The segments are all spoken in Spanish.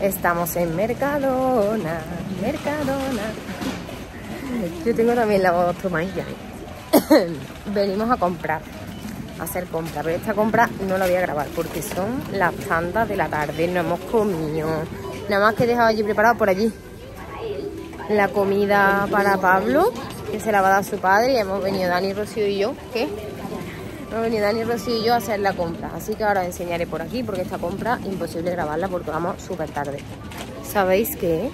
Estamos en Mercadona, Mercadona. Yo tengo también la voz tomadilla. Venimos a comprar, a hacer compras, pero esta compra no la voy a grabar porque son las tantas de la tarde, no hemos comido. Nada más que he dejado allí preparado por allí la comida para Pablo, que se la va a dar su padre, y hemos venido Dani, Rocío y yo, ¿qué? Hemos venido Dani, Rocío y yo a hacer la compra, así que ahora os enseñaré por aquí, porque esta compra imposible grabarla porque vamos súper tarde. ¿Sabéis qué?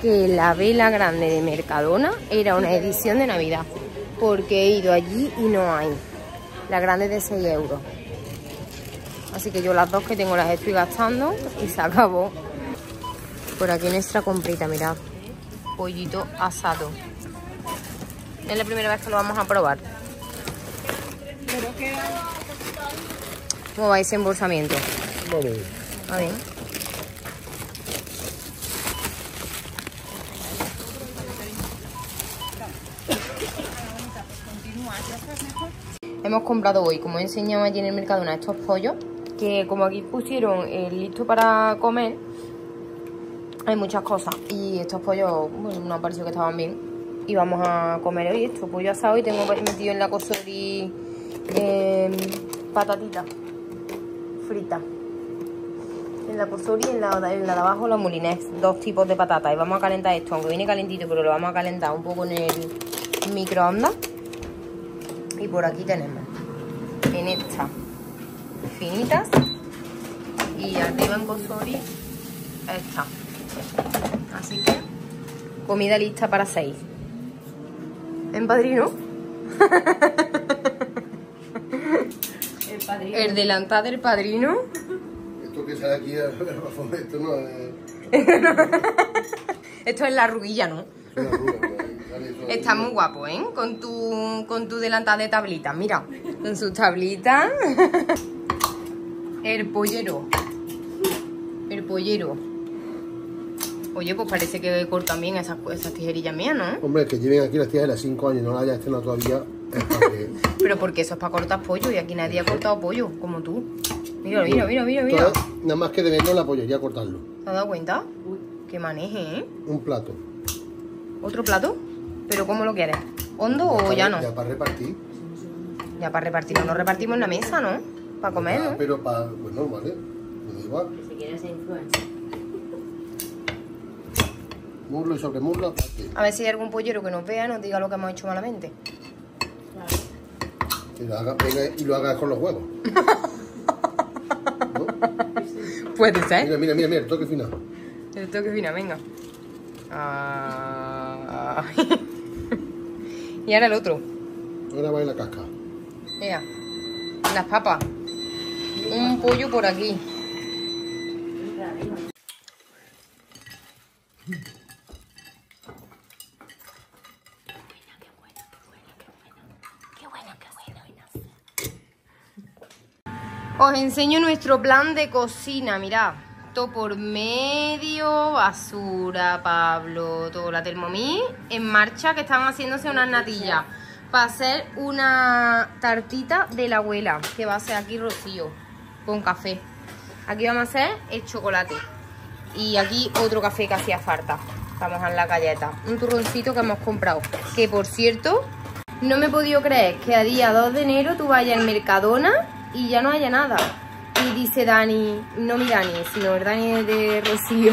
Que la vela grande de Mercadona era una edición de Navidad, porque he ido allí y no hay. La grande de 6 euros. Así que yo las dos que tengo las estoy gastando y se acabó. Por aquí nuestra comprita, mirad. Pollito asado. Es la primera vez que lo vamos a probar. ¿Cómo va ese embolsamiento? Vale. A ver. Hemos comprado hoy, como he enseñado allí en el Mercadona, estos pollos, que como aquí pusieron listo para comer, hay muchas cosas. Y estos pollos, bueno, no han parecido que estaban bien. Y vamos a comer hoy esto, pollo asado, y tengo metido en la Posori patatita frita. En la Posori y en la de abajo la Molinés, dos tipos de patatas. Y vamos a calentar esto, aunque viene calentito, pero lo vamos a calentar un poco en el microondas. Y por aquí tenemos en esta finitas y arriba en Posori esta. Así que comida lista para 6. ¿En padrino? El padrino. El delantal del padrino. Esto que sale aquí, esto no es... Esto es la arruguilla, ¿no? Es la arruga. Está muy guapo, ¿eh? Con tu delantal de tablita, mira. Con sus tablitas. El pollero. El pollero. Oye, pues parece que cortan bien esas tijerillas mías, ¿no? Hombre, que lleven aquí las tijeras de 5 años y no las hayas estrenado todavía. Pero porque eso es para cortar pollo y aquí nadie ha cortado pollo, como tú. Mira, mira, mira, mira, mira. Todas, nada más que de vernos la pollería a cortarlo. ¿Te has dado cuenta? Que maneje, ¿eh? Un plato. ¿Otro plato? ¿Pero cómo lo quieres? ¿Hondo o llano? Ya para repartir. Ya para repartir. No lo repartimos en la mesa, ¿no? Para comer, ¿no? Pero para... Bueno, vale. Me da igual. Si quieres ser influencer. Murlo y sobre murlo aparte. A ver si hay algún pollero que nos vea y nos diga lo que hemos hecho malamente. Que lo haga, venga, y lo hagas con los huevos. ¿No? Puede ser. Mira, mira, mira, mira, el toque final. El toque final, venga. Ah... Y ahora el otro. Ahora va en la casca. Mira, las papas. Un pollo por aquí. Os enseño nuestro plan de cocina, mirad. Todo por medio, basura, Pablo, toda la Thermomix en marcha, que están haciéndose unas natillas para hacer una tartita de la abuela, que va a ser aquí Rocío, con café. Aquí vamos a hacer el chocolate. Y aquí otro café que hacía falta. Vamos a la galleta. Un turroncito que hemos comprado, que por cierto, no me he podido creer que a día 2 de enero tú vayas al Mercadona y ya no haya nada. Y dice Dani, no mi Dani, sino el Dani de Rocío,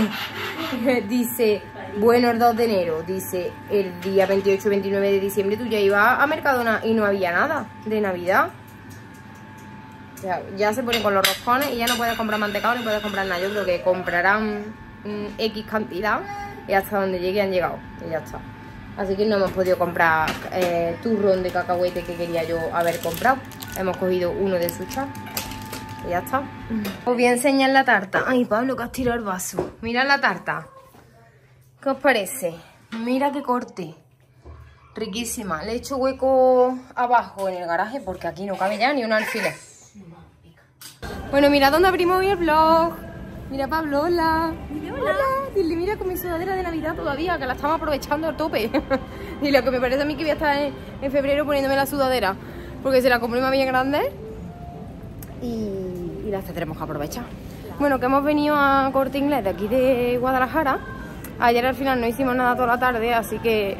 dice, bueno, el 2 de enero, dice, el día 28, 29 de diciembre tú ya ibas a Mercadona y no había nada de Navidad. O sea, ya se ponen con los roscones y ya no puedes comprar mantecado, ni puedes comprar nada. Yo creo que comprarán X cantidad y hasta donde llegue han llegado y ya está. Así que no hemos podido comprar turrón de cacahuete que quería yo haber comprado. Hemos cogido uno de sushi y ya está. Os voy a enseñar la tarta. Ay, Pablo, que has tirado el vaso. Mirad la tarta. ¿Qué os parece? Mira qué corte. Riquísima. Le he hecho hueco abajo en el garaje porque aquí no cabe ya ni un alfiler. Bueno, mira dónde abrimos hoy el vlog. Mira, Pablo, hola. Mira, hola. Hola. Dile, mira, con mi sudadera de Navidad todavía, que la estamos aprovechando al tope. Y lo que me parece a mí que voy a estar en febrero poniéndome la sudadera, porque se la compré una bien grande y las tendremos que aprovechar. Bueno, que hemos venido a Corte Inglés de aquí de Guadalajara. Ayer al final no hicimos nada toda la tarde, así que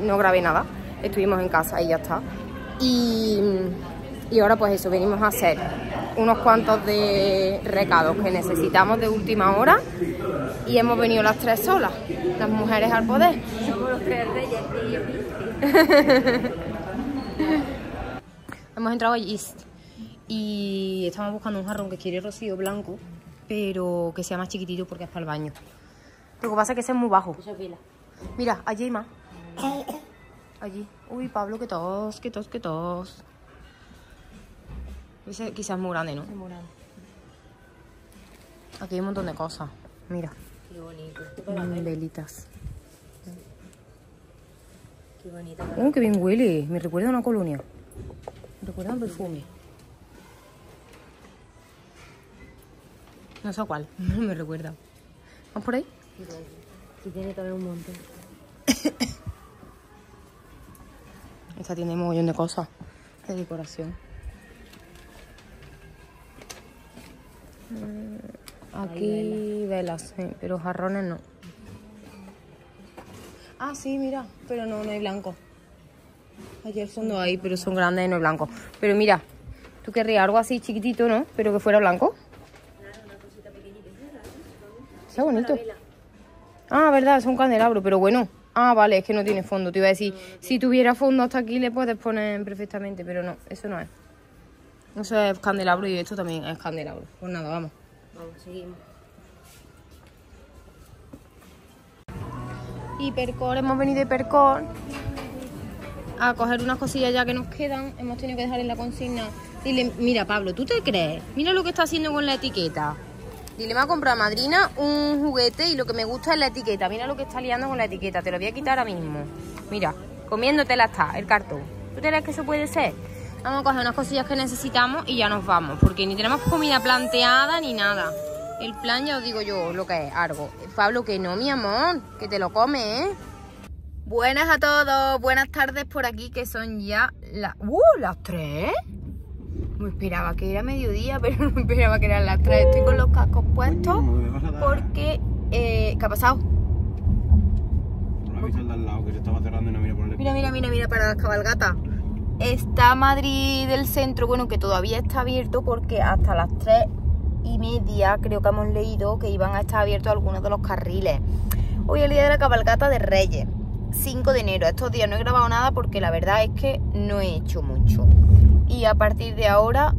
no grabé nada. Estuvimos en casa y ya está. Y ahora pues eso, venimos a hacer unos cuantos de recados que necesitamos de última hora. Y hemos venido las tres solas, las mujeres al poder. Somos los tres reyes. Hemos entrado a East y estamos buscando un jarrón que quiere Rocío, blanco, pero que sea más chiquitito porque es para el baño. Lo que pasa es que ese es muy bajo. Mira, allí hay más. Allí. Uy, Pablo, que tos, que tos, que tos. Ese quizás es muy grande, ¿no? Es muy grande. Aquí hay un montón de cosas. Mira. Qué bonito. Velitas. Qué bonita. Oh, qué bien huele. Me recuerda a una colonia. Me recuerda a un perfume. No sé cuál. No me recuerda. ¿Vamos por ahí? Sí, tiene también un montón. Esta tiene un montón de cosas de decoración. Aquí velas, pero jarrones no. Ah, sí, mira, pero no hay blanco. Allí al fondo hay, pero son grandes y no hay blanco. Pero mira, tú querrías algo así chiquitito, ¿no? Pero que fuera blanco. Claro, una cosita pequeñita. Está bonito. Ah, verdad, es un candelabro, pero bueno. Ah, vale, es que no tiene fondo. Te iba a decir, si tuviera fondo hasta aquí le puedes poner perfectamente, pero no, eso no es. Eso es candelabro y esto también es candelabro. Pues nada, vamos. Vamos, seguimos. Hipercor, hemos venido a Hipercor a coger unas cosillas ya que nos quedan. Hemos tenido que dejar en la consigna. Dile, mira, Pablo, ¿tú te crees? Mira lo que está haciendo con la etiqueta. Dile, me ha comprado a madrina un juguete y lo que me gusta es la etiqueta. Mira lo que está liando con la etiqueta. Te lo voy a quitar ahora mismo. Mira, comiéndotela está, el cartón. ¿Tú te crees que eso puede ser? Vamos a coger unas cosillas que necesitamos y ya nos vamos, porque ni tenemos comida planteada ni nada. El plan ya os digo yo lo que es, algo. Pablo, que no, mi amor, que te lo comes, ¿eh? Buenas a todos, buenas tardes por aquí, que son ya las... las 3. Me esperaba que era mediodía, pero no me esperaba que eran las 3. Estoy con los cascos puestos porque... ¿qué ha pasado? ¿No has visto el de al lado que se estaba cerrando y no mira por el... Mira, para las cabalgatas. Está Madrid del centro, bueno, que todavía está abierto porque hasta las 3:30 creo que hemos leído que iban a estar abiertos algunos de los carriles. Hoy es el día de la cabalgata de Reyes, 5 de enero. Estos días no he grabado nada porque la verdad es que no he hecho mucho. Y a partir de ahora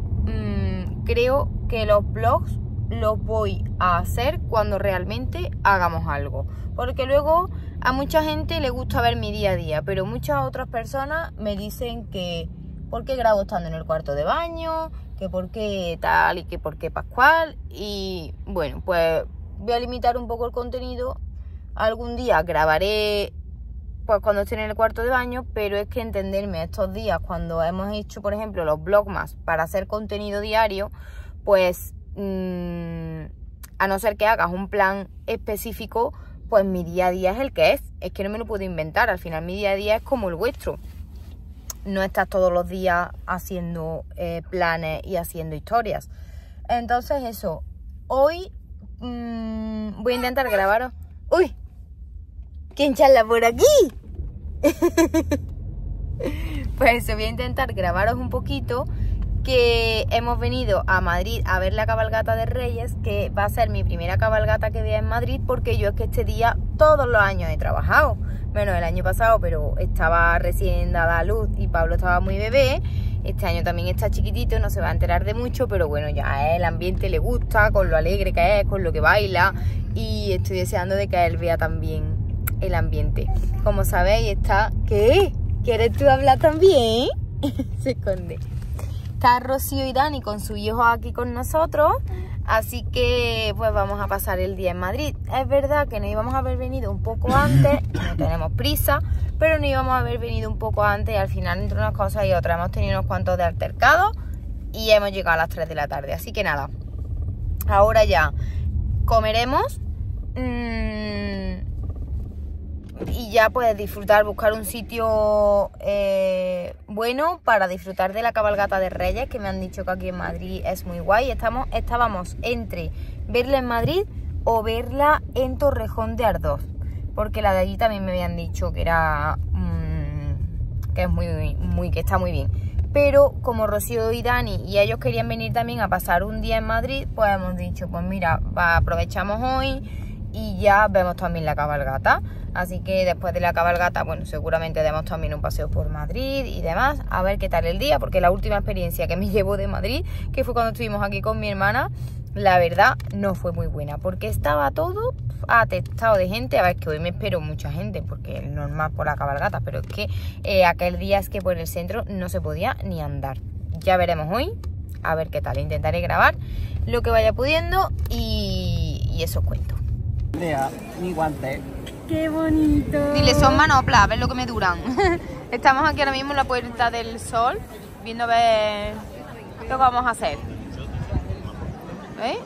creo que los vlogs los voy a hacer cuando realmente hagamos algo. Porque luego a mucha gente le gusta ver mi día a día, pero muchas otras personas me dicen que ¿por qué grabo estando en el cuarto de baño? Que ¿por qué tal? Y que ¿por qué pascual? Y bueno, pues voy a limitar un poco el contenido. Algún día grabaré pues cuando estoy en el cuarto de baño, pero es que entenderme, estos días cuando hemos hecho, por ejemplo, los vlogmas para hacer contenido diario, pues... a no ser que hagas un plan específico, pues mi día a día es el que es. Es que no me lo puedo inventar. Al final mi día a día es como el vuestro. No estás todos los días haciendo planes y haciendo historias. Entonces eso. Hoy voy a intentar grabaros. ¡Uy! ¿Quién charla por aquí? Pues eso, voy a intentar grabaros un poquito. Que hemos venido a Madrid a ver la cabalgata de Reyes, que va a ser mi primera cabalgata que vea en Madrid, porque yo es que este día todos los años he trabajado, menos el año pasado, pero estaba recién dada a luz y Pablo estaba muy bebé. Este año también está chiquitito, no se va a enterar de mucho, pero bueno, ya el ambiente le gusta, con lo alegre que es, con lo que baila, y estoy deseando de que él vea también el ambiente. Como sabéis, está... ¿Qué? ¿Quieres tú hablar también? Se esconde. Está Rocío y Dani con su hijo aquí con nosotros, así que pues vamos a pasar el día en Madrid. Es verdad que nos íbamos a haber venido un poco antes, no tenemos prisa, pero nos íbamos a haber venido un poco antes y al final entre unas cosas y otras hemos tenido unos cuantos de altercados y hemos llegado a las 3 de la tarde. Así que nada, ahora ya comeremos, y ya puedes disfrutar, buscar un sitio bueno para disfrutar de la cabalgata de Reyes, que me han dicho que aquí en Madrid es muy guay. Estábamos entre verla en Madrid o verla en Torrejón de Ardoz, porque la de allí también me habían dicho que era que es que está muy bien. Pero como Rocío y Dani y ellos querían venir también a pasar un día en Madrid, pues hemos dicho, pues mira, aprovechamos hoy y ya vemos también la cabalgata. Así que después de la cabalgata, bueno, seguramente demos también un paseo por Madrid y demás, a ver qué tal el día, porque la última experiencia que me llevo de Madrid, que fue cuando estuvimos aquí con mi hermana, la verdad no fue muy buena, porque estaba todo atestado de gente. A ver, que hoy me espero mucha gente, porque es normal por la cabalgata, pero es que aquel día es que por el centro no se podía ni andar. Ya veremos hoy, a ver qué tal. Intentaré grabar lo que vaya pudiendo y eso os cuento. Mira, mi guante. ¡Qué bonito! Dile, son manoplas, a ver lo que me duran. Estamos aquí ahora mismo en la Puerta del Sol, viendo a ver lo que vamos a hacer. ¿Veis?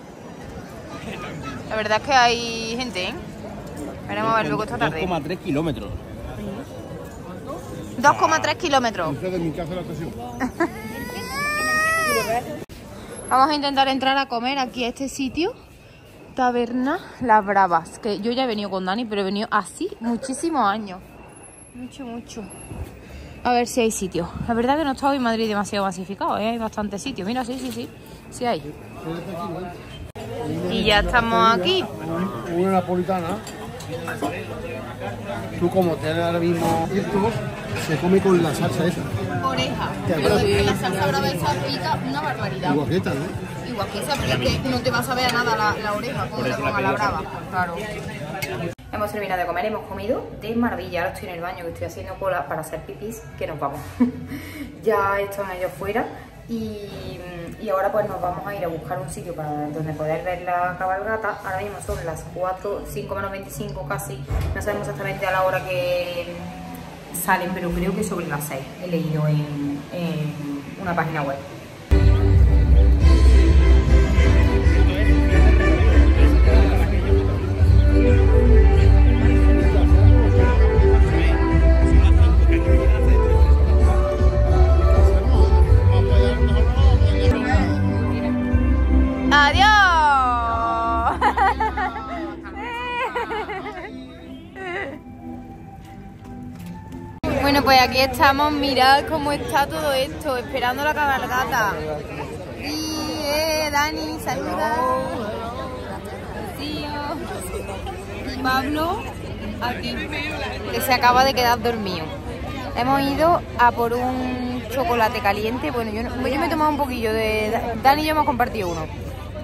La verdad es que hay gente, ¿eh? Veremos a ver luego esta tarde. 2,3 kilómetros. 2,3 kilómetros. Vamos a intentar entrar a comer aquí a este sitio. Taberna Las Bravas, que yo ya he venido con Dani, pero he venido así muchísimos años. Mucho. A ver si hay sitio. La verdad que no está hoy Madrid demasiado masificado, ¿eh? Hay bastantes sitios. Mira, sí hay. Y ya estamos aquí. Una napolitana. Tú como te ahora mismo estos, se come con la salsa esa. Oreja. Pero es que la salsa brava esa pica una barbaridad. Igual que esta, ¿eh? Igual que esa, pero es que no te vas a ver a nada la oreja, como te ponga la brava. Claro. Hemos terminado de comer, hemos comido de maravilla. Ahora estoy en el baño, que estoy haciendo cola para hacer pipis, que nos vamos. Ya están ellos fuera y ahora pues nos vamos a ir a buscar un sitio para donde poder ver la cabalgata. Ahora mismo son las 4, 5 menos 25 casi. No sabemos exactamente a la hora que salen, pero creo que sobre las 6. He leído en una página web. Bueno, pues aquí estamos, mirad cómo está todo esto, esperando la cabalgata. Sí, Dani, saluda. Tío. Y Pablo, aquí, que se acaba de quedar dormido. Hemos ido a por un chocolate caliente. Bueno, yo me he tomado un poquillo de... Dani y yo hemos compartido uno.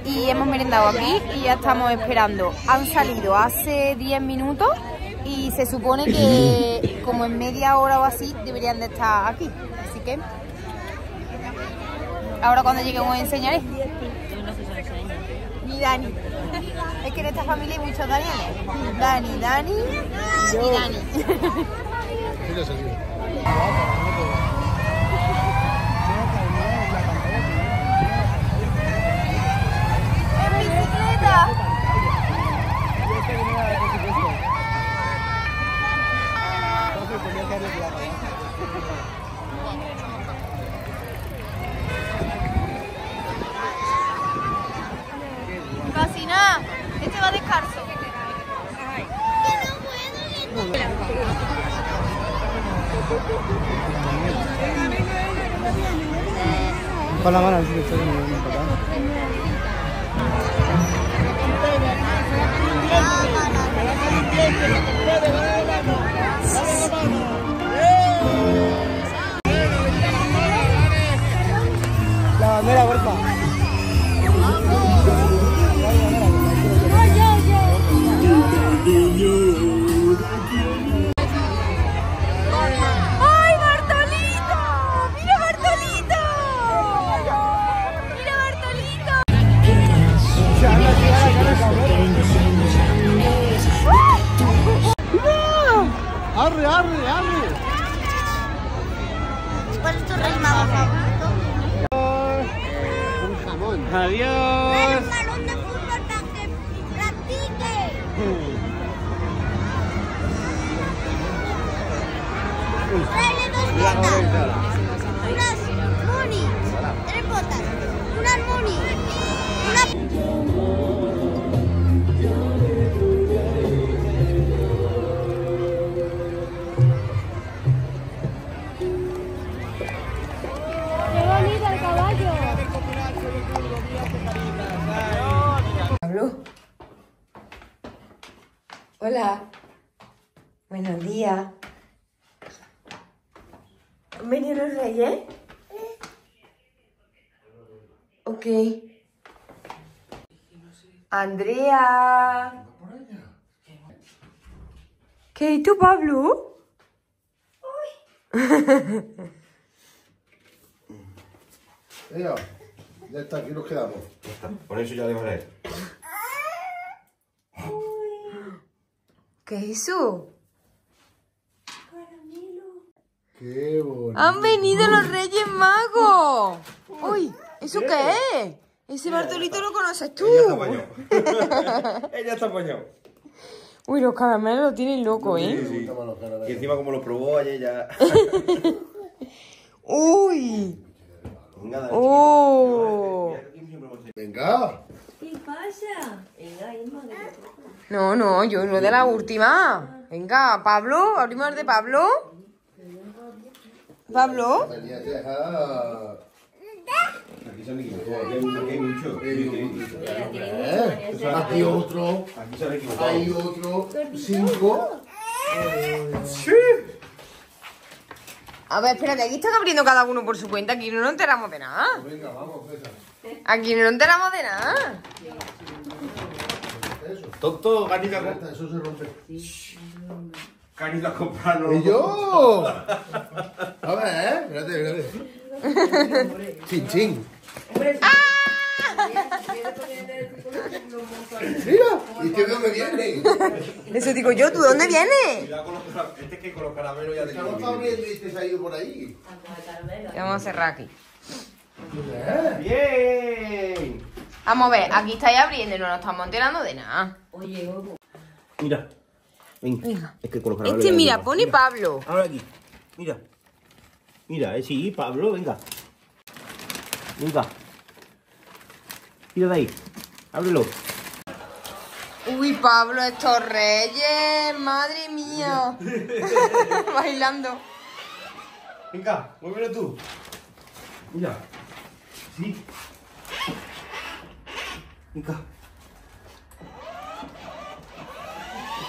Y hemos merendado aquí y ya estamos esperando. Han salido hace 10 minutos. Y se supone que como en media hora o así deberían de estar aquí. Así que ahora cuando lleguemos os enseñaré. Mi Dani. Es que en esta familia hay muchos Danieles. Dani y Dani. ¡En bicicleta! Casi nada, este va descalzo. Con la mano, así que estoy muy bien para acá. La bandera, por favor. ¡Ay, Bartolito! ¡Mira, Bartolito! ¡Mira, Bartolito! ¡Arre, arre, arre! ¿Cuál es tu rey favorito? Un jamón. ¡Adiós! ¡Un balón de fútbol para que practique! Pablo. Hola. Buenos días. ¿Han venido los reyes? Ok. Andrea. ¿Qué? ¿Y tú, Pablo? Mira, ya está, aquí nos quedamos. Ya está, por eso ya debo leer. ¿Qué hizo? Caramelo. ¡Qué bonito! ¡Han venido los Reyes Magos! ¡Uy! ¿Eso qué es? Ese Bartolito lo conoces tú. Ella está apañado. Ella está apañado. Uy, los caramelos lo tienen loco, ¿eh? Sí, sí. Y encima como lo probó ayer ya... ¡Uy! Venga, Dani. ¡Oh! ¡Venga! ¿Qué pasa? Venga, Irma, que te... No, no, yo no de la última. Venga, Pablo, abrimos el de Pablo. ¿Pablo? Aquí sale equivocado, aquí hay mucho. Aquí otro. Aquí sale equivocado. Hay otro. 5. Sí. A ver, espérate, aquí están abriendo cada uno por su cuenta. Aquí no nos enteramos de nada. Venga, vamos, César. Aquí no nos enteramos de nada. Tonto, Ganita compra. Eso se rompe. Ganita compra, no. ¡Y yo! A ver, espérate, espérate. Chin, chin. ¡Ah! Mira, ¿y qué de dónde viene? Eso digo yo, ¿tú dónde vienes? Este que con los caramelos ya tenemos. ¿Estamos abriendo y te has ido por ahí? Vamos a cerrar aquí. ¡Bien! Vamos a ver, aquí estáis abriendo y no nos estamos enterando de nada. Oye, mira. Venga. Es que con los caramelos. Este, mira, pone Pablo. Ahora aquí. Mira. Mira, sí, Pablo, venga. Venga. Tira de ahí. Ábrelo. Uy, Pablo, estos reyes. Madre mía. Bailando. Venga, muévelo tú. Mira. Sí. Venga.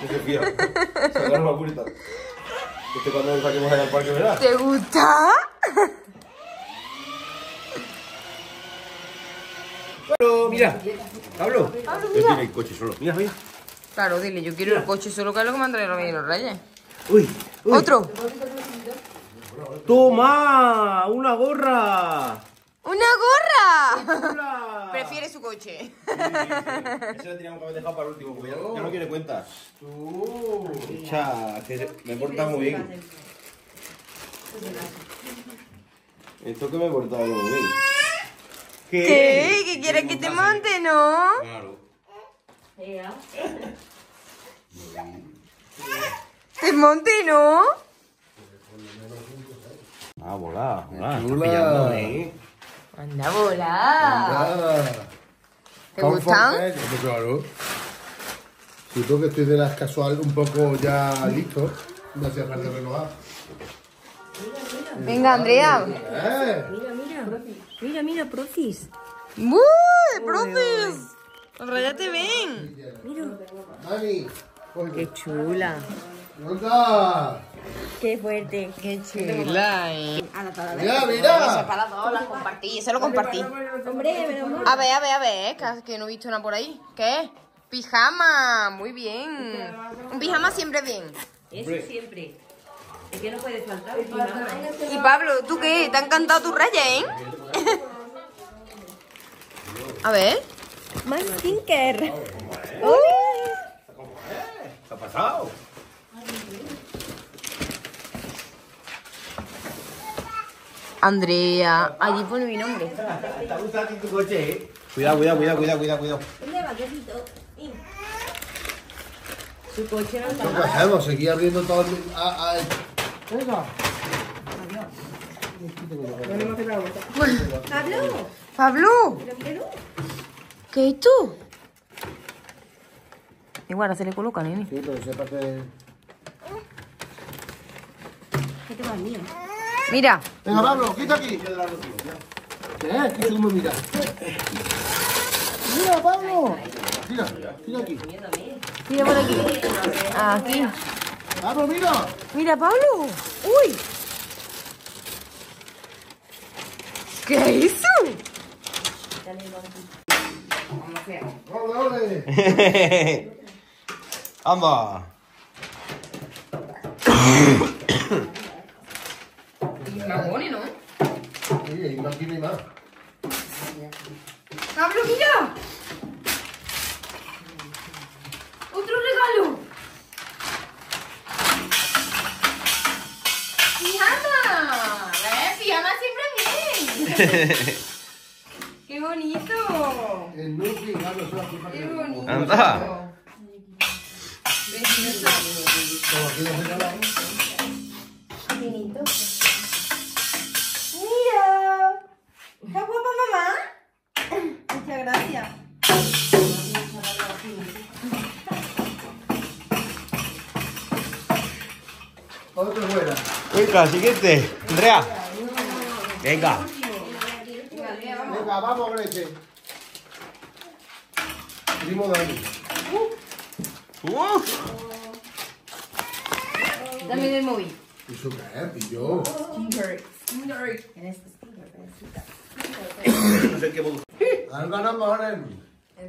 No se fía. Se agarra la puerta. Este cuando lo saquemos allá al parque, ¿verdad? ¿Te gusta? Pablo, mira. Pablo. Pablo, mira. Él tiene el coche solo. Mira, mira. Claro, dile, yo quiero mira el coche solo, que es lo que me han traído los reyes. Uy, uy. Otro. Toma, una gorra. ¡Una gorra! Prefiere su coche. Sí, sí, sí. Ese lo teníamos que haber dejado para el último, porque ya no quiere cuentas. Echa, que me he portado muy bien. Esto que me he portado muy bien. ¿Qué? ¿Que quieres que te monte, no? Claro. ¿Te monte, no? Ah, volá, volá. Está pillando, ¿eh? Anda, volá. ¿Te gustan? Claro. Si tú que estoy de las casual un poco ya listo, no hacía falta renovar. Venga, Andrea. Mira, mira. Mira, mira, profis. ¡Uy, profis! ¡Rayate bien! Mira. Dani. ¡Qué chula! ¡Anda! ¡Qué fuerte! ¡Qué chula! ¡Mira, mira! Para todos, las compartí, eso lo compartí. A ver, que no he visto una por ahí. ¿Qué es? Pijama, muy bien. Un pijama siempre bien. Eso siempre. Es que no puede faltar. Y Pablo, ¿tú qué? ¿Te ha encantado tu raya, eh? A ver. Más stinker. ¿Qué ha pasado? Andrea, allí pone mi nombre. Está gustando tu coche, eh. Cuidado, cuidado, cuidado, cuidado, cuidado, cuidado. Su coche no está. ¿Qué hacemos? Seguir abriendo todo el... Venga. Pablo. Pablo. ¿Qué es tú? Igual ahora se le coloca, nene. Sí, pero sepa que... ¿Qué te va a mí? Mira. Venga, Pablo, quita aquí. ¿Qué? ¿Qué tú me miras? Mira, Pablo. Tira, tira aquí. Tira por aquí. Aquí. ¡Pablo, mira! ¡Mira, Pablo! ¡Uy! ¿Qué hizo? ¡Ole, ole! ¡Anda! Y más bonito, ¿no? Sí, y más tiene más. ¡Pablo, mira! ¡Otro regalo! ¡Pijama! ¡Pijama siempre bien! ¡Qué bonito! El Nuki, Pablo, es una pijama. ¡Qué bonito! ¡Anda! ¡Precioso! Como aquí los regalamos. Finito. ¡Mira! ¿Está guapa, mamá? Muchas gracias. Otro fuera. Venga, siguiente. Andrea. Venga. Venga, vamos con este. Primo Dani. Dame del móvil. Eso es yo. No sé qué voy.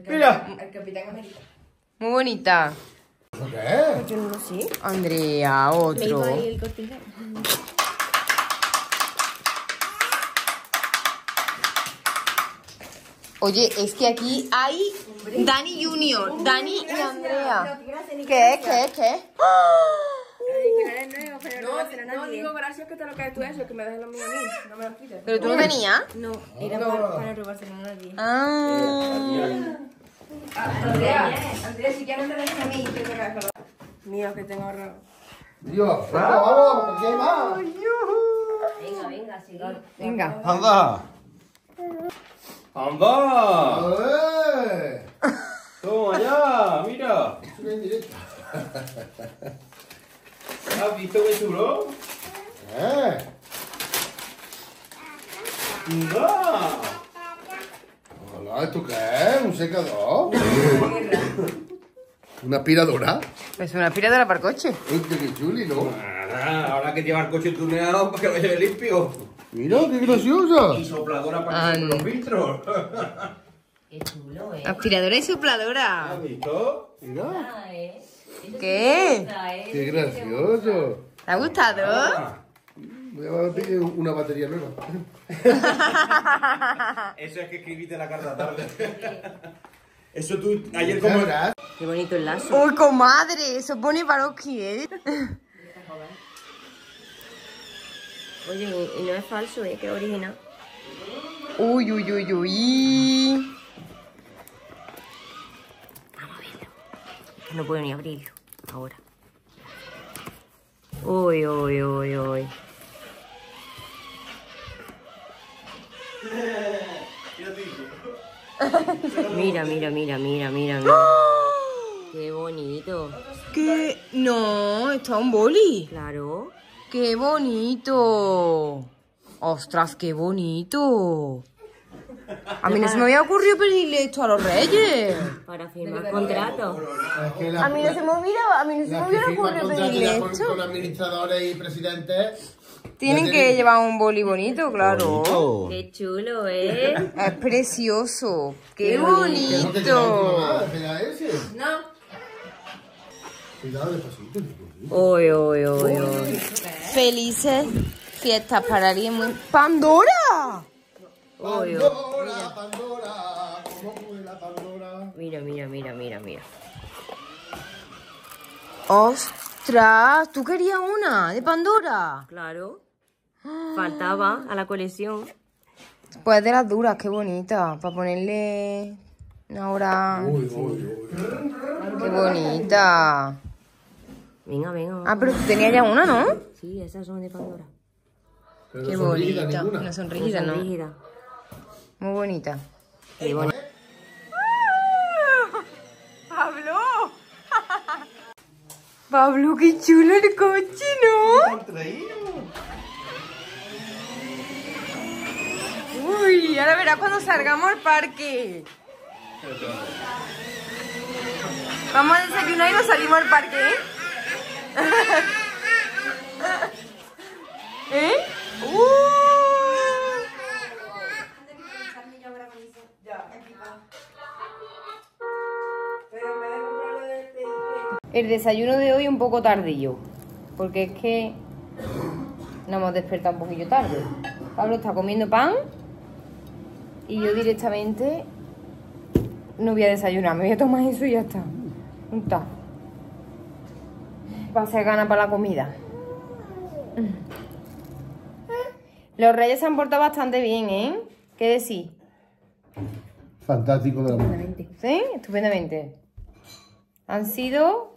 Mira. El Capitán América. Muy bonita. ¿Qué? Yo no lo sé. Andrea, otro. Oye, es que aquí hay Dani Junior, Dani y Andrea. ¿Qué? No digo gracias que te lo caes tú eso, que me das lo mío a mí. No me lo quites. ¿Pero tú no tenías? No, era para robárselo a nadie. Andrea, si quieres me dejes a mí, te lo caes. Mío, que tengo ahorrado. Dios, vamos, ¿qué más? Venga, sigue. Venga. ¡Anda! ¡Toma ya! ¡Mira! ¿Has visto qué chulo? ¡Anda! Hola, ¿esto qué es? ¿Un secador? ¿Una aspiradora? Es una aspiradora para el coche. Este qué chuli, ¿no? Ahora que lleva el coche tuneado para que lo lleve limpio. Mira, qué graciosa. Y sopladora para los filtros. Qué chulo, ¿eh? Aspiradora y sopladora. ¿Has visto? Mira. ¿Qué? Qué gracioso. ¿Te ha gustado? Voy a pedir una batería nueva. Eso es que escribiste la carta tarde. Eso tú ayer como... Qué bonito el lazo. ¡Uy, comadre! Eso pone Baroski, ¿eh? Oye, y no es falso, ¿eh? Que es original. Uy. Vamos a verlo. No puedo ni abrirlo ahora. Uy. Mira. Qué bonito. ¿Qué? No, está un boli. Claro. ¡Qué bonito! ¡Ostras, qué bonito! A mí no se me había ocurrido pedirle esto a los reyes. Para firmar contratos. A mí no se me hubiera ocurrido pedirle esto. Con administradores y presidentes. Tienen que llevar un boli bonito, claro. Bonito. ¡Qué chulo, eh! ¡Es precioso! ¡Qué bonito! No. Cuidado, despacito. Uy. Felices fiestas para alguien muy... ¡Pandora! Pandora. ¿Cómo fue la Pandora? Mira. ¡Ostras! ¿Tú querías una de Pandora? Claro. Faltaba a la colección. Pues de las duras, qué bonita. Para ponerle... Ahora... ¡Uy! ¡Qué bonita! Venga. Ah, pero tenía ya una, ¿no? Sí, esas son de Pandora. Pero qué bonita. No son rígidas, ¿no? Muy bonita. Qué bonita. ¡Pablo! ¡Pablo, qué chulo el coche, ¿no? ¡Lo han traído! ¡Uy! Ahora verás cuando salgamos al parque. Vamos a desayunar y nos salimos al parque, ¿eh? ¿Eh? El desayuno de hoy un poco tardillo, porque es que nos hemos despertado un poquillo tarde. Pablo está comiendo pan y yo directamente no voy a desayunar, me voy a tomar eso y ya está. Un tazo. Va a ser gana para la comida. Los reyes se han portado bastante bien, ¿eh? ¿Qué decís? Fantástico, de amor. ¿Sí? Estupendamente. Han sido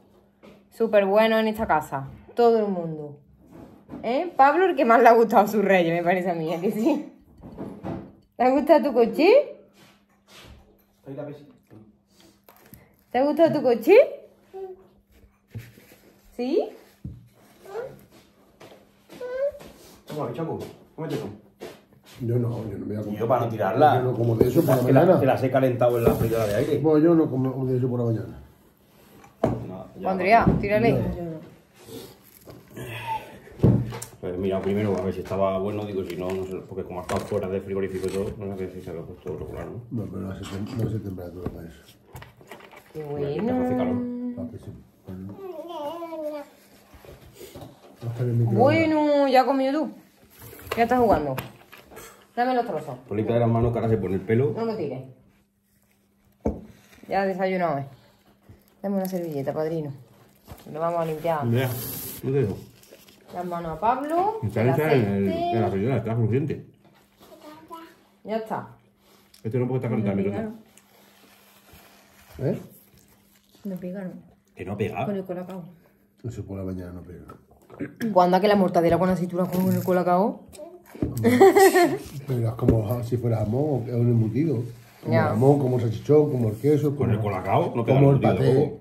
súper buenos en esta casa. Todo el mundo. ¿Eh? Pablo, el que más le ha gustado a sus reyes, me parece a mí, ¿a que sí? ¿Te ha gustado tu coche? ¿Te ha gustado tu coche? ¿Sí? Toma, chaco, cómete tú. Yo no me voy a comer. Yo para no tirarla. Yo no como de eso por la mañana. Que las he calentado en la freidora de aire. Pues yo no como de eso por la mañana. Andrea, tírale. Pues mira, primero, a ver si estaba bueno, digo, si no, no sé, porque como ha estado fuera del frigorífico y todo, no sé si se había puesto regular, ¿no? No, pero no hace temperatura para eso. Qué bueno. Bueno, ya has comido tú. Ya estás jugando. Dame los trozos. Polita de las manos, cara se pone el pelo. No lo tires. Ya desayunado, ¿eh? Dame una servilleta, padrino. Lo vamos a limpiar. Mira, yo te dejo. Las manos a Pablo. Está hecha en la freidora, está crujiente. Ya está. Este no puede estar calentando, ¿no? ¿Eh? No pega, ¿no? ¿Que no pega? Con el colacao. Eso por la mañana no pega. ¿Cuándo que la mortadela con la cintura con el colacao? Pero es como si fuera jamón, es un embutido. Como el jamón, como el salchichón, como el queso. Como... ¿Con el colacao? No pega como el paté.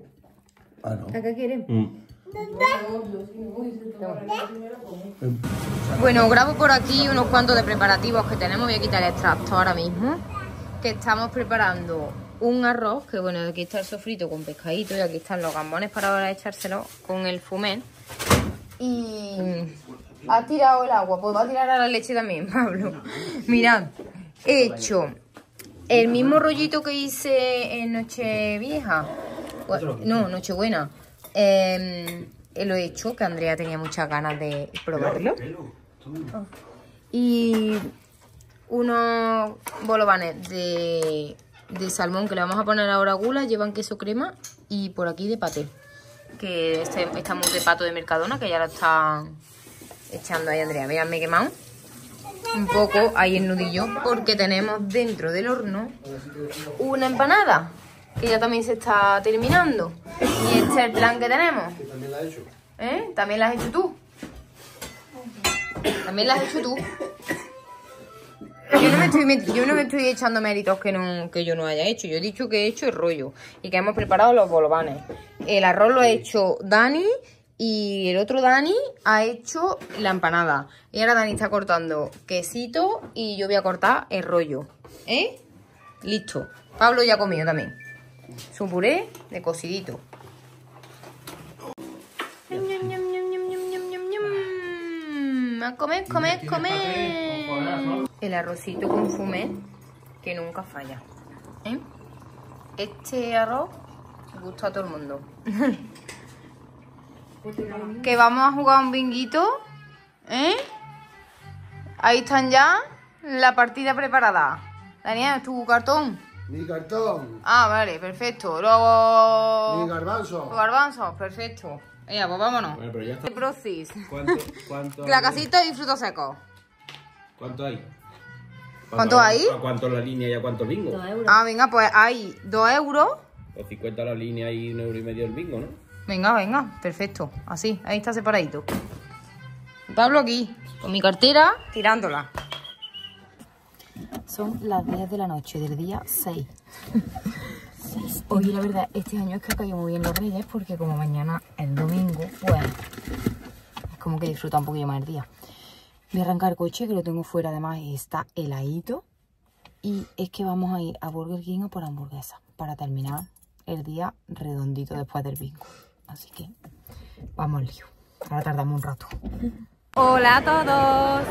Ah, no. ¿Acá quieren? Bueno, grabo por aquí unos cuantos de preparativos que tenemos. Voy a quitar el extracto ahora mismo. Que estamos preparando un arroz, que bueno, aquí está el sofrito con pescadito y aquí están los gambones para ahora echárselo con el fumé. Y ha tirado el agua, pues va a tirar a la leche también, Pablo. Mirad, he hecho el mismo rollito que hice en Nochevieja. No, Nochebuena. Lo he hecho, que Andrea tenía muchas ganas de probarlo. Y unos bolovanes de salmón que le vamos a poner ahora gula, llevan queso crema y por aquí de paté. Que estamos de pato de Mercadona, que ya lo está echando ahí Andrea. Mirad, me he quemado un poco ahí el nudillo porque tenemos dentro del horno una empanada. Que ya también se está terminando. Y este es el plan que tenemos. Que también la he hecho. ¿Eh? También la has hecho tú. También la has hecho tú. Yo no me estoy echando méritos que yo no haya hecho. Yo he dicho que he hecho el rollo. Y que hemos preparado los bolovanes. El arroz lo ha hecho Dani. Y el otro Dani ha hecho la empanada. Y ahora Dani está cortando quesito. Y yo voy a cortar el rollo. ¿Eh? Listo. Pablo ya ha comido también. Su puré de cocidito. A comer, comer, comer. El arrocito con fumé que nunca falla. ¿Eh? Este arroz gusta a todo el mundo. Que vamos a jugar un binguito. ¿Eh? Ahí están ya la partida preparada. Daniel, tu cartón. Mi cartón. Ah, vale, perfecto. Luego... Mi garbanzo. Los garbanzos, perfecto. Ya, pues vámonos. Bueno, pero ya está. Procis. ¿Cuánto la casita y frutos secos. ¿Cuánto hay? ¿Cuánto hay? ¿A cuánto la línea y a cuántos bingos? 2 euros. Ah, venga, pues hay 2 euros. Pues 50 la línea y 1,5 € el bingo, ¿no? Venga, venga, perfecto. Así, ahí está separadito. Pablo aquí, con mi cartera, tirándola. Son las 10 de la noche del día 6. Oye, la verdad, este año es que ha caído muy bien los reyes porque como mañana es domingo, pues es como que disfruta un poquillo más el día. Voy a arrancar el coche, que lo tengo fuera además y está heladito. Y es que vamos a ir a Burger King o por hamburguesa para terminar el día redondito después del bingo. Así que vamos al lío. Ahora tardamos un rato. Hola a todos.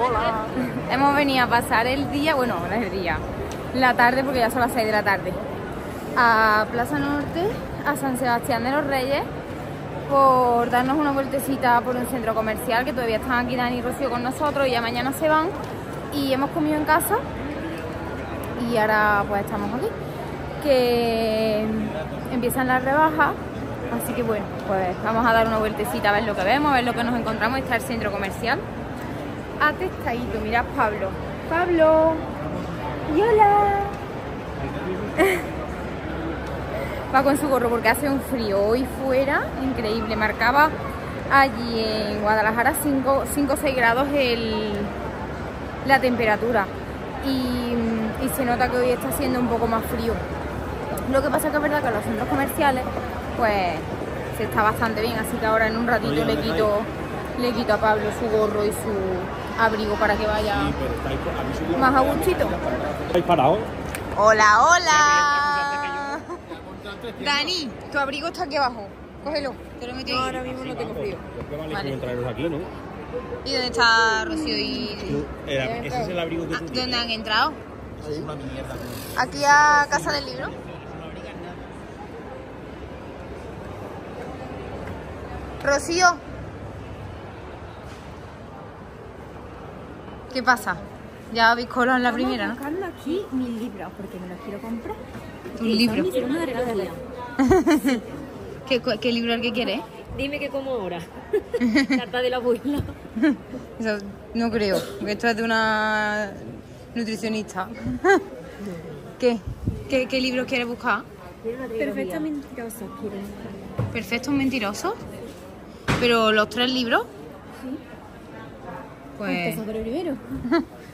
Hola. Hemos venido a pasar el día, bueno, no es el día, la tarde, porque ya son las 6 de la tarde, a Plaza Norte, a San Sebastián de los Reyes, por darnos una vueltecita por un centro comercial, que todavía están aquí Dani y Rocío con nosotros, y ya mañana se van. Y hemos comido en casa y ahora pues estamos aquí, que empiezan las rebajas, así que bueno, pues vamos a dar una vueltecita a ver lo que vemos, a ver lo que nos encontramos. Está el centro comercial atestadito, mirad Pablo. Pablo, y hola. Va con su gorro porque hace un frío hoy fuera increíble. Marcaba allí en Guadalajara 5 o 6 grados la temperatura, y se nota que hoy está siendo un poco más frío. Lo que pasa que es verdad que en los centros comerciales pues se está bastante bien, así que ahora en un ratito le quito a Pablo su gorro y su abrigo para que vaya más a gustito. ¿Estáis parados? ¡Hola, hola! Dani, tu abrigo está aquí abajo, cógelo, te lo metí. No, ahora mismo no tengo frío. Vale. ¿Y dónde está Rocío y...? Ese es el abrigo que tú tienes. ¿Dónde han entrado? Aquí a Casa del Libro. Rocío. ¿Qué pasa? Ya habéis colado en la primera, ¿no? Estoy buscando aquí mis libros porque me los quiero comprar. ¿Tus libros? ¿Qué libro es el que quieres? Dime que como ahora. Carta de la abuela. Eso no creo, porque esto es de una nutricionista. ¿Qué libros quieres buscar? Perfectos mentirosos quiero. ¿Perfectos mentirosos? ¿Pero los tres libros? Sí. Pues... empezó por el primero.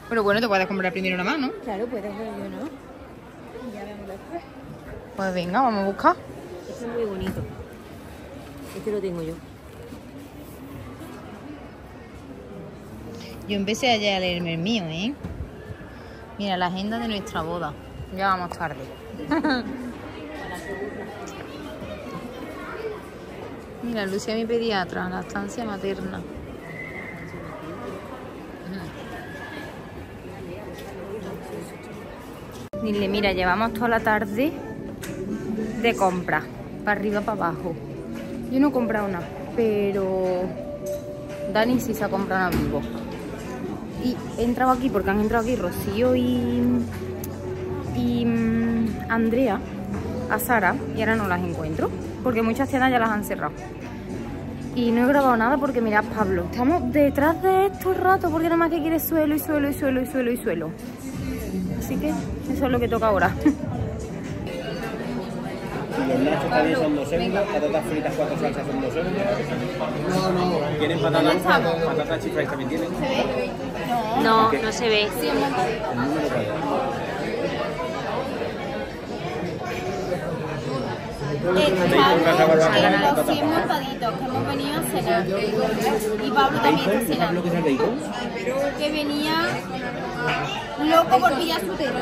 Pero bueno, te puedes comprar primero nada más, ¿no? Claro, puedes, pero yo no. Y ya vemos después. Pues venga, vamos a buscar. Este es muy bonito. Este lo tengo yo. Yo empecé ayer a leerme el mío, ¿eh? Mira, la agenda de nuestra boda. Ya vamos tarde. Mira, Lucía, mi pediatra, la estancia materna. Dile, mira, llevamos toda la tarde de compra, para arriba, para abajo. Yo no he comprado nada, pero Dani sí se ha comprado un abrigo. Y he entrado aquí, porque han entrado aquí Rocío y Andrea a Sara, y ahora no las encuentro, porque muchas tiendas ya las han cerrado. Y no he grabado nada porque mirad Pablo, estamos detrás de esto el rato, porque nada más que quiere suelo y suelo y suelo y suelo y suelo. Así que eso es lo que toca ahora. Los nachos también son 2 euros, patatas fritas 4 salsas son 2 euros. No. ¿Quieren patatas chifras también tienen? No, no se ve. Los 100 montaditos que hemos venido a cenar. Y Pablo también está cenando. Que venía loco por pillar su tema.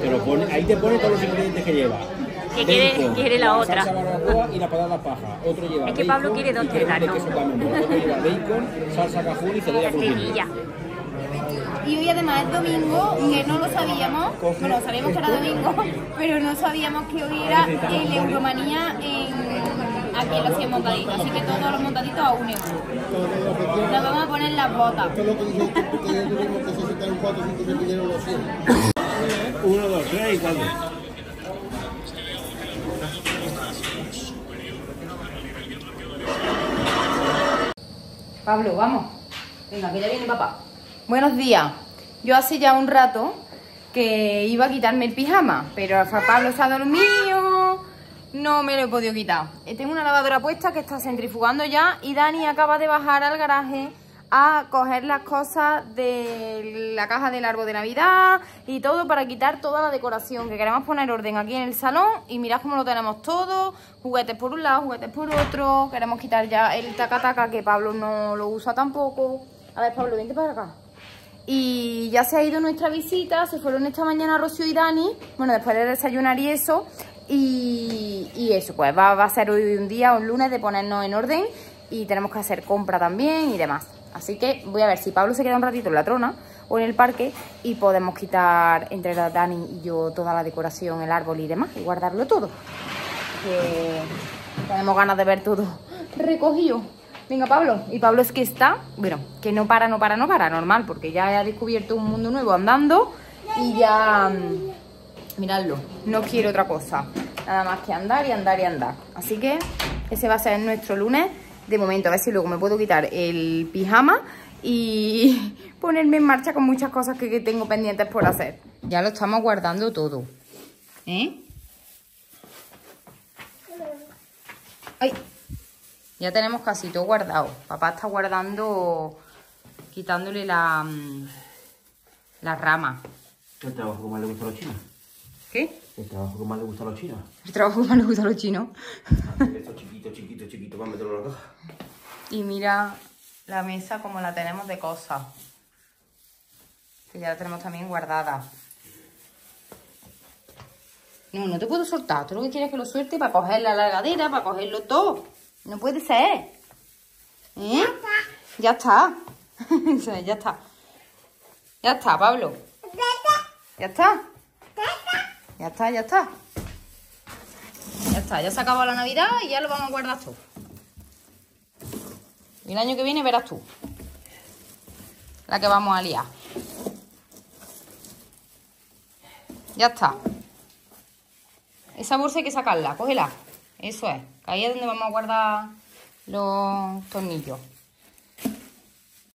Te lo pone, ahí te pone todos los ingredientes que lleva. Que quiere la otra. Salsa barbacoa y la patata paja. Otro lleva. Es que Pablo quiere dos tetas, ¿no? Otro lleva bacon, salsa cajún y cebolla frutilla. Y hoy además es domingo, que no lo sabíamos, bueno, sabíamos que era domingo, pero no sabíamos que hoy era el Euromanía aquí en los 100 montaditos, así que todos los montaditos a 1 euro. Nos vamos a poner las botas. Esto es lo que dijo que yo tuvimos que solicitar un 4 y que pidieron los 100. 1, 2, 3 y 4. Pablo, vamos. Venga, que ya viene papá. Buenos días. Yo hace ya un rato que iba a quitarme el pijama, pero Pablo se ha dormido, no me lo he podido quitar. Tengo una lavadora puesta que está centrifugando ya y Dani acaba de bajar al garaje a coger las cosas de la caja del árbol de Navidad y todo para quitar toda la decoración, que queremos poner orden aquí en el salón y mirad cómo lo tenemos todo, juguetes por un lado, juguetes por otro, queremos quitar ya el taca-taca que Pablo no lo usa tampoco. A ver Pablo, vente para acá. Y ya se ha ido nuestra visita, se fueron esta mañana Rocío y Dani, bueno, después de desayunar y eso, y eso, pues va a ser hoy un día, un lunes de ponernos en orden, y tenemos que hacer compra también y demás. Así que voy a ver si Pablo se queda un ratito en la trona o en el parque y podemos quitar entre la Dani y yo toda la decoración, el árbol y demás, y guardarlo todo. Que tenemos ganas de ver todo recogido. Venga, Pablo. Y Pablo es que está, bueno, que no para, normal, porque ya ha descubierto un mundo nuevo andando y ya, miradlo, no quiere otra cosa, nada más que andar y andar y andar. Así que ese va a ser nuestro lunes de momento, a ver si luego me puedo quitar el pijama y ponerme en marcha con muchas cosas que tengo pendientes por hacer. Ya lo estamos guardando todo, ¿eh? Ay, ya tenemos casi todo guardado. Papá está guardando, quitándole la rama. El trabajo que más le gusta a los chinos. ¿Qué? El trabajo que más le gusta a los chinos. El trabajo que más le gusta a los chinos. Esto chiquito, vamos a meterlo en la caja. Y mira la mesa como la tenemos de cosas. Que ya la tenemos también guardada. No te puedo soltar. Tú lo que quieres es que lo suelte para coger la largadera, para cogerlo todo. No puede ser. ¿Eh? Ya está. Ya está, Pablo. Ya está. Ya se acabó la Navidad y ya lo vamos a guardar todo. Y el año que viene verás tú la que vamos a liar. Ya está. Esa bolsa hay que sacarla, cógela. Eso es. Ahí es donde vamos a guardar los tornillos.